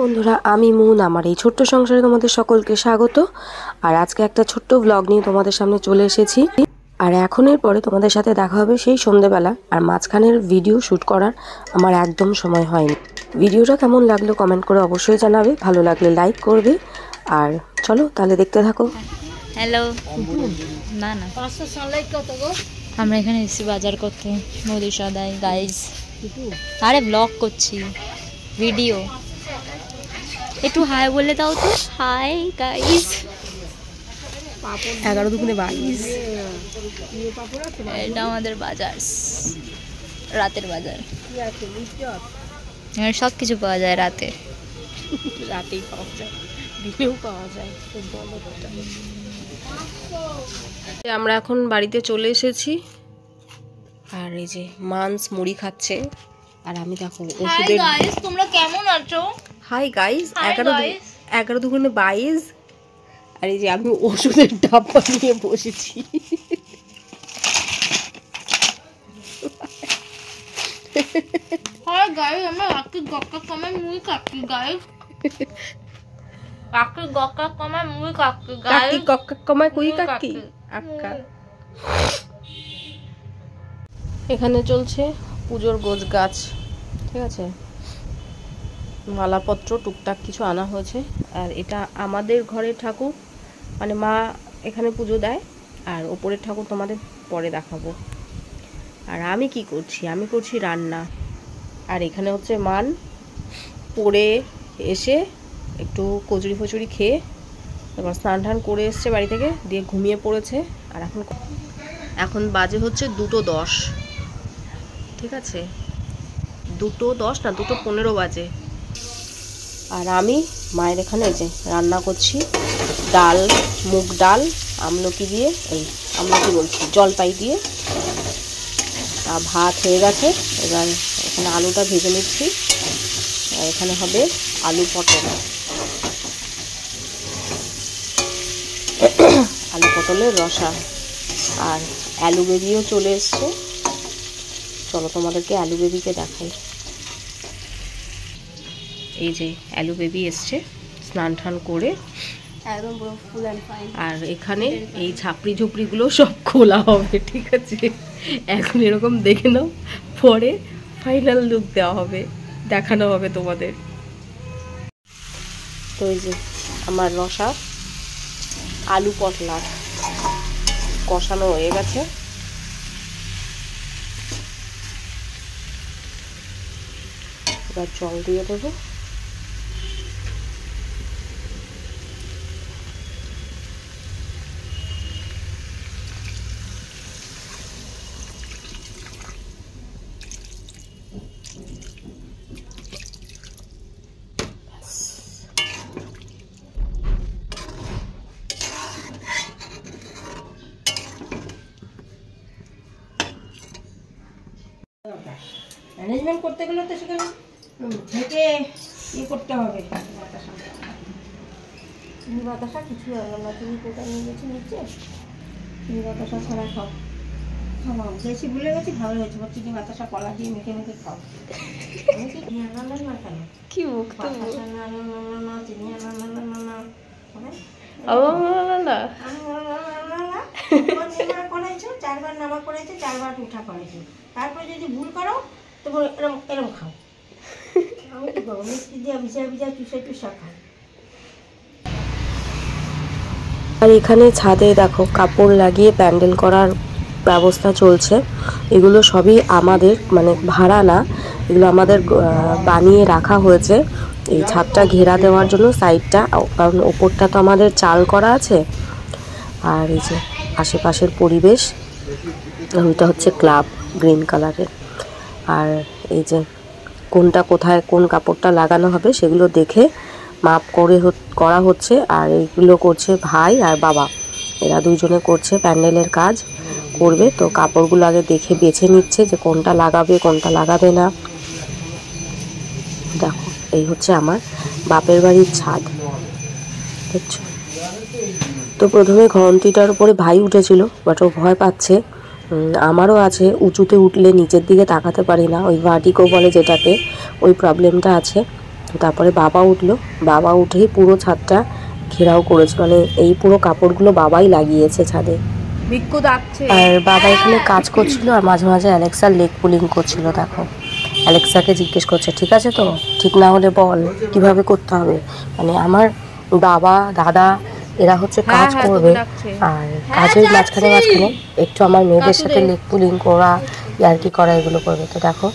বন্ধুরা, আমি মোহন, আমার এই ছোট্ট সংসারে তোমাদের সকলকে স্বাগত। আর আজকে একটা ছোট্ট ব্লগ নিয়ে তোমাদের সামনে চলে এসেছি। আর এখনের পরে তোমাদের সাথে দেখা হবে সেই সন্ধ্যেবেলা। আর মাঝখানের ভিডিও শ্যুট করার আমার একদম সময় হয়নি। ভিডিওটা কেমন লাগলো কমেন্ট করে অবশ্যই জানাবে, ভালো লাগলে লাইক করবে। আর চলো তাহলে দেখতে থাকো। হ্যালো, না না আমরা এখানে এসেছি বাজার করতে, মুদি সদাই গাইজ। আরে ব্লগ করছি, ভিডিও। একটু হাই বলে দাও তো, হাই গাইস। 11 দুপুরে 22। এটা আমাদের বাজার, রাতের বাজার। সব কিছু পাওয়া যায় রাতে, রাতেই পাওয়া যায়, দিনেও পাওয়া যায়। আমরা এখন বাড়িতে চলে এসেছি। আর এই যে মাংস মুড়ি খাচ্ছে। আর আমি দেখো ওষুধের, তোমরা কেমন আছো? হাই গাইজ, 11 দুগুণে 22। আর এই যে আমি ওষুধের ডাব্বা নিয়ে বসেছি। হাই গাইজ, আমরা আজকে গক্কা কমে মুড়ি খাচ্ছি গাইজ। আজকে গক্কা কমে মুড়ি খাচ্ছি গাইজ। আজকে গক্কা কমে কুই খাচ্ছি আক্কা। এখানে চলছে পুজোর গোছ গাছ, ঠিক আছে। মালাপত্র টুকটাক কিছু আনা হয়েছে। আর এটা আমাদের ঘরে ঠাকুর, মানে মা এখানে পুজো দেয়। আর ওপরের ঠাকুর তোমাদের পরে দেখাবো। আর আমি কি করছি, আমি করছি রান্না। আর এখানে হচ্ছে মান পরে এসে একটু কচুরি ফচুরি খেয়ে তারপর স্নান টান করে এসছে বাড়ি থেকে, দিয়ে ঘুমিয়ে পড়েছে। আর এখন বাজে হচ্ছে 2:10, ঠিক আছে, 2:10 না 2:15 বাজে। আর আমি মায়ের এখানে যে রান্না করছি ডাল, মুগ ডাল আমলকি দিয়ে, এই আমলকি বলছি, জলপাই দিয়ে। আর ভাত হয়ে গেছে, এবার এখানে আলুটা ভেজে নিচ্ছি। এখানে হবে আলু পটল, আলু পটলের রসা। আর আলু বেবিও চলে এসছে, চলো তোমাদেরকে আলু বেবিকে দেখাই। এই যে আলু বেবি এসছে স্নান টান করে। আর এখানে এই ছাপড়ি ঝুপড়িগুলো সব খোলা হবে, ঠিক আছে। এখন এরকম দেখে নাও, পরে ফাইনাল লুক দেওয়া হবে, দেখানো হবে তোমাদের। তো এই যে আমার রসা আলু পটলা কষানো হয়ে গেছে। এবার জল দিয়ে দেবো। ম্যানেজমেন্ট করতে গেলে তো সেখানে ঢেকে ইয়ে করতে হবে। বাতাসা কিছু আনলাম না, তুমি কোটা নিয়ে গেছি নিচে, তুমি বাতাসা ছাড়া খাও। খাওয়া বেশি ভুলে গেছি, ভালো হয়েছে। তুমি বাতাসা কলা দিয়ে মেখে মেখে খাও। আমি কি চিনি আনলাম না কেন, কি বাতাসা না চিনি আনলাম না না না করেছো, 4 বার নামা করেছে, 4 বার উঠা করেছে। তারপরে যদি ভুল করো তো এরম এরম খাও। আমি তো মিষ্টি দিয়ে ভিজা ভিজা চুষে চুষা খাও। আর এখানে ছাদে দেখো কাপড় লাগিয়ে প্যান্ডেল করার ব্যবস্থা চলছে। এগুলো সবই আমাদের, মানে ভাড়া না, এগুলো আমাদের বানিয়ে রাখা হয়েছে এই ছাদটা ঘেরা দেওয়ার জন্য, সাইডটা। কারণ ওপরটা তো আমাদের চাল করা আছে। আর এই যে আশেপাশের পরিবেশ, ওইটা হচ্ছে ক্লাব গ্রিন কালারের। আর এই যে কোনটা কোথায় কোন কাপড়টা লাগানো হবে সেগুলো দেখে মাপ করে করা হচ্ছে। আর এগুলো করছে ভাই আর বাবা, এরা দুজনে করছে প্যান্ডেলের কাজ করবে। তো কাপড়গুলো আগে দেখে বেছে নিচ্ছে যে কোনটা লাগাবে কোনটা লাগাবে না। দেখো এই হচ্ছে আমার বাপের বাড়ির ছাদ, দেখছো। তো প্রথমে ঘন্টিটার উপরে ভাই উঠেছিল, বাট ও ভয় পাচ্ছে, আমারও আছে, উঁচুতে উঠলে নিচের দিকে তাকাতে পারি না, ওই ভার্টিগো বলে যেটাতে, ওই প্রবলেমটা আছে। তারপরে বাবা উঠলো, বাবা উঠেই পুরো ছাদটা ঘেরাও করেছে, মানে এই পুরো কাপড়গুলো বাবাই লাগিয়েছে ছাদে। আর বাবা এখানে কাজ করছিল আর মাঝে মাঝে অ্যালেক্সার লেগ পুলিং করছিল। দেখো অ্যালেক্সাকে জিজ্ঞেস করছে ঠিক আছে তো, ঠিক না হলে বল কিভাবে করতে হবে। মানে আমার বাবা দাদা এরা হচ্ছে কাজ করবে, আর কাজের মাঝখানে মাঝখানে একটু আমার মেয়েদের সাথে লেগ পুলিং করা, ইয়ার্কি করা, এগুলো করবে। তো দেখো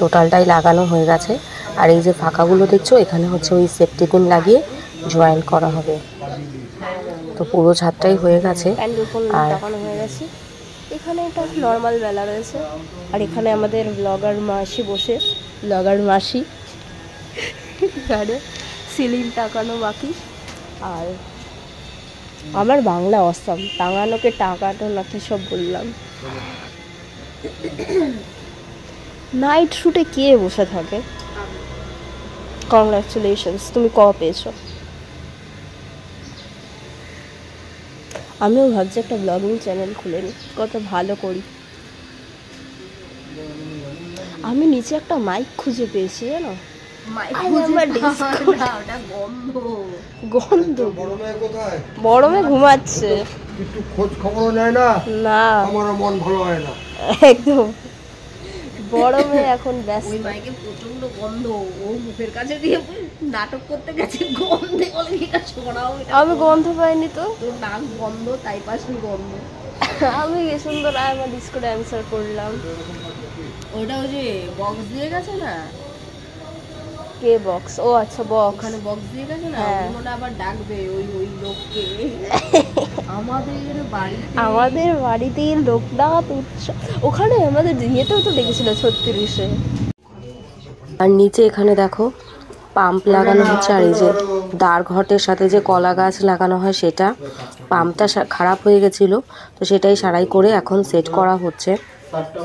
টোটালটাই লাগানো হয়ে গেছে। আর এই যে ফাঁকাগুলো দেখছো এখানে হচ্ছে ওই সেফটি পিন লাগিয়ে জয়েন করা হবে। তো পুরো ছাদটাই হয়ে গেছে। আর এখানে একটা নর্মাল মেলা রয়েছে, আর এখানে আমাদের ব্লগার মাসি বসে, ব্লগার মাসি এখানে সিলিং টাকানো বাকি। আর আমার বাংলা অসম, টাঙানোকে টাকানো না কি সব বললাম। নাইট শুটে কে বসে থাকে? কংগ্রাচুলেশনস, তুমি ক পেয়েছো? আমিও ভাবছি একটা ব্লগিং চ্যানেল খুলে নিই, কত ভালো করি। আমি নিচে একটা মাইক খুঁজে পেয়েছি জানো, বড়মে ঘুমাচ্ছে, খোঁজ খবরও নেয় না, আমার মন ভালো হয় না একদম। বড়মে এখন ব্যস্ত, ওই মাইকে প্রচন্ড গন্ধ, ও মুখের কাছে দিয়ে নাটক করতে গেছে, গন্ধে গলিটা ছড়াও। আমি গন্ধ পাইনি তো, তোর নাক গন্ধ তাই পাসনি গন্ধ। আমি এই সুন্দর আমার ডিসকো ড্যান্সার করলাম, ওটা ওই যে বক্স দিয়ে গেছে না, কে বক্স? ও আচ্ছা বক্স, ওখানে বক্স দিয়ে গেছে না, ওখানে আবার ডাকবে ওই ওই লোককে। আমাদের বাড়িতে লোকনাথ উৎসব, ওখানে আমাদের ইয়েতেও তো ডেকেছিল 36-এ। আর নিচে এখানে দেখো পাম্প লাগানো হচ্ছে, আর এই যে দাঁড়ঘটের সাথে যে কলা গাছ লাগানো হয় সেটা, পাম্পটা খারাপ হয়ে গেছিলো তো সেটাই সারাই করে এখন সেট করা হচ্ছে।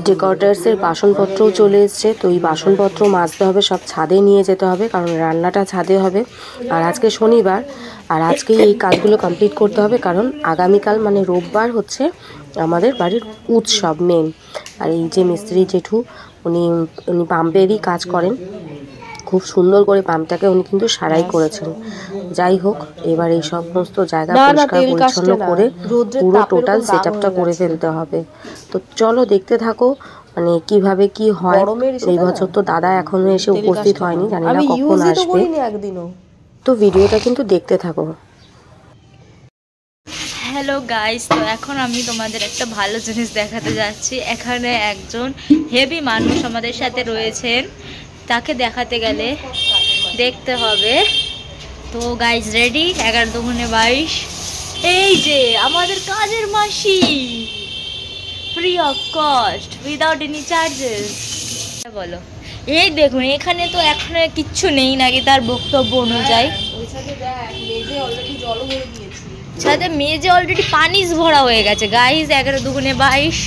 ডেকোরেটার্সের বাসনপত্রও চলে এসছে, তো এই বাসনপত্র মাজতে হবে, সব ছাদে নিয়ে যেতে হবে কারণ রান্নাটা ছাদে হবে। আর আজকে শনিবার, আর আজকে এই কাজগুলো কমপ্লিট করতে হবে কারণ আগামীকাল মানে রোববার হচ্ছে আমাদের বাড়ির উৎসব মেন। আর এই যে মিস্ত্রি জেঠু, উনি পাম্পেরই কাজ করেন, খুব সুন্দর করে পাম্পটাকে উনি কিন্তু সারাই করেছেন। যাই হোক এবার এই সমস্ত জায়গা পরিষ্কার পরিচ্ছন্ন করে পুরো টোটাল সেট আপটা করে ফেলতে হবে। তো চলো দেখতে থাকো মানে কিভাবে কি হয়। এই বছর তো দাদা এখনো এসে উপস্থিত হয়নি, জানি না কখন আসবে, তো ভিডিওটা কিন্তু দেখতে থাকো। হ্যালো গাইস, তো এখন আমি তোমাদের একটা ভালো জিনিস দেখাতে যাচ্ছি। এখানে একজন হেভি মানুষ আমাদের সাথে রয়েছেন, তাকে দেখাতে গেলে দেখতে হবে। তো গাইজ রেডি, 11-22, এই যে আমাদের কাজের মাসি, free of cost, without any charges. বলো এই দেখুন, এখানে তো এখন কিচ্ছু নেই নাকি তার বক্তব্য অনুযায়ী? ছাদে মেজে অলরেডি পানিস ভরা হয়ে গেছে গাইজ। 11-22,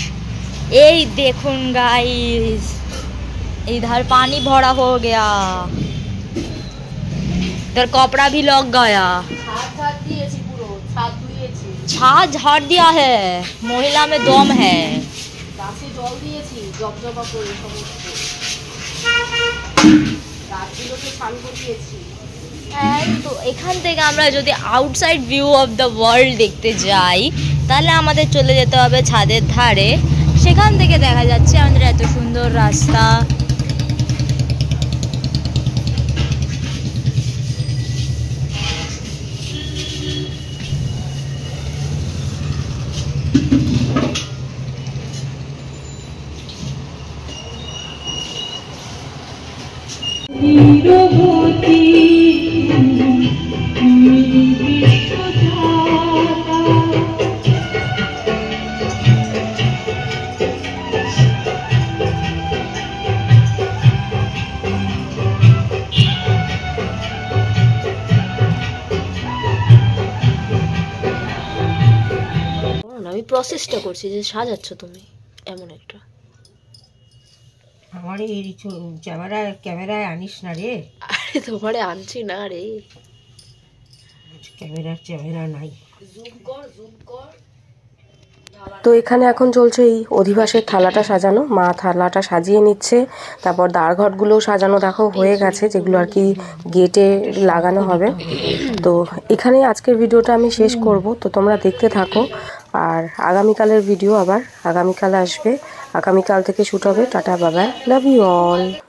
এই দেখুন গাইজ, इधर पानी भरा हो गया, इधर कपड़ा भी लग गया, छाद झाड़ दिया है, महिला में दम है। तो এখান থেকে আমরা যদি outside view of the world দেখতে যাই তাহলে আমাদের চলে যেতে হবে ছাদের ধারে, সেখান থেকে দেখা যাচ্ছে আমাদের এত সুন্দর রাস্তা। আমি প্রসেসটা করছি যে সাজাচ্ছ তুমি, এমন একটা আমার এই ক্যামেরায় আনিস না রে, আরে তোমারে আনছি না রে, ক্যামেরা নাই, জুম কর জুম কর, তো এখানে এখন চলছে এই অধিবাসের থালাটা সাজানো, মা থালাটা সাজিয়ে নিচ্ছে, তারপর দ্বারঘটগুলো সাজানো দেখো হয়ে গেছে, যেগুলো আর কি গেটে লাগানো হবে। তো এখানে আজকের ভিডিওটা আমি শেষ করব, তো তোমরা দেখতে থাকো। আর আগামীকালের ভিডিও আবার আগামীকাল আসবে, আগামীকাল থেকে শ্যুট হবে। টাটা, বাবা, লাভ ইউ অল।